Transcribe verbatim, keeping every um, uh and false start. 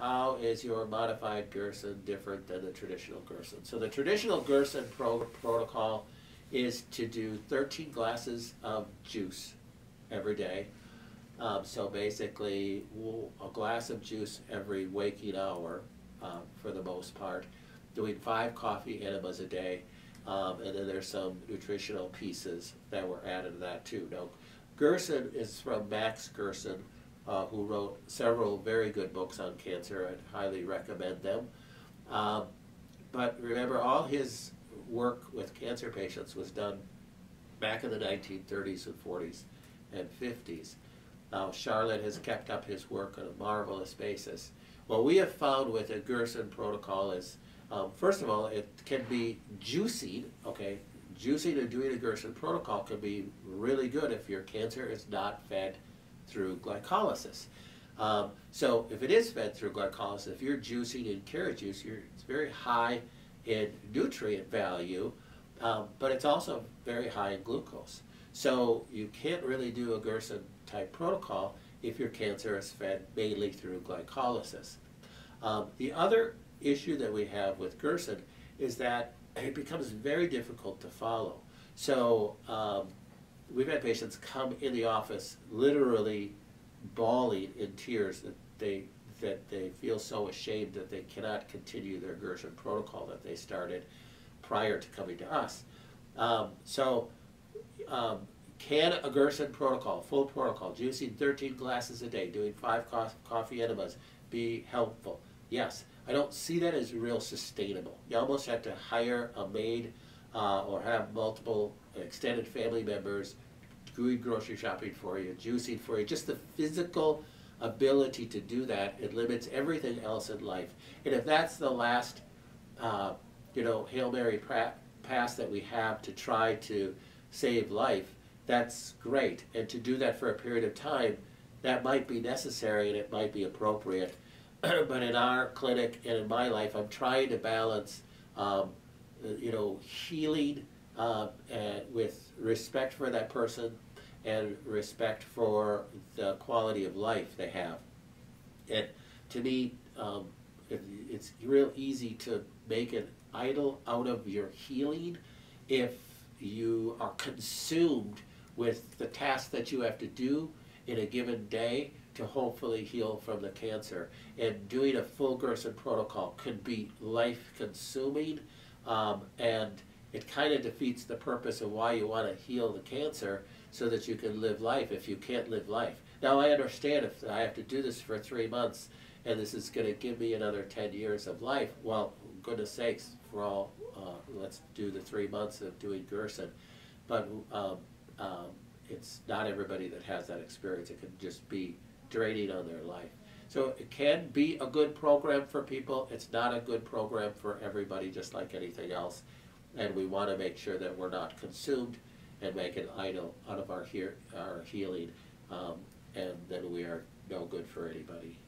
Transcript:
how is your modified Gerson different than the traditional Gerson? So the traditional Gerson pro protocol is to do thirteen glasses of juice every day. Um, so basically a glass of juice every waking hour um, for the most part, doing five coffee enemas a day, um, and then there's some nutritional pieces that were added to that too. Now, Gerson is from Max Gerson, uh, who wrote several very good books on cancer. I'd highly recommend them. Um, but remember, all his work with cancer patients was done back in the nineteen thirties and forties and fifties. Now, Charlotte has kept up his work on a marvelous basis. What we have found with a Gerson protocol is, um, first of all, it can be juicing, okay? Juicing and doing a Gerson protocol can be really good if your cancer is not fed through glycolysis. Um, so if it is fed through glycolysis, if you're juicing in carrot juice, you're, it's very high in nutrient value, um, but it's also very high in glucose. So you can't really do a Gerson type protocol if your cancer is fed mainly through glycolysis. Um, the other issue that we have with Gerson is that it becomes very difficult to follow. So um, we've had patients come in the office literally bawling in tears that they, that they feel so ashamed that they cannot continue their Gerson protocol that they started prior to coming to us. Um, so um, can a Gerson protocol, full protocol, juicing thirteen glasses a day, doing five co coffee enemas, be helpful? Yes. I don't see that as real sustainable. You almost have to hire a maid uh, or have multiple extended family members doing grocery shopping for you, juicing for you. Just the physical ability to do that, it limits everything else in life. And if that's the last, uh, you know, Hail Mary pass that we have to try to save life, that's great. And to do that for a period of time, that might be necessary and it might be appropriate. But in our clinic and in my life, I'm trying to balance, um, you know, healing uh, and with respect for that person and respect for the quality of life they have. And to me, um, it, it's real easy to make an idol out of your healing if you are consumed with the task that you have to do in a given day to hopefully heal from the cancer. And doing a full Gerson protocol could be life-consuming, um, and it kind of defeats the purpose of why you want to heal the cancer so that you can live life if you can't live life. Now, I understand if I have to do this for three months and this is going to give me another ten years of life, well, goodness sakes, for all, uh, let's do the three months of doing Gerson. But um, um, it's not everybody that has that experience. It could just be draining on their life. So it can be a good program for people. It's not a good program for everybody, just like anything else. And we want to make sure that we're not consumed and make an idol out of our, hear, our healing, um, and then we are no good for anybody.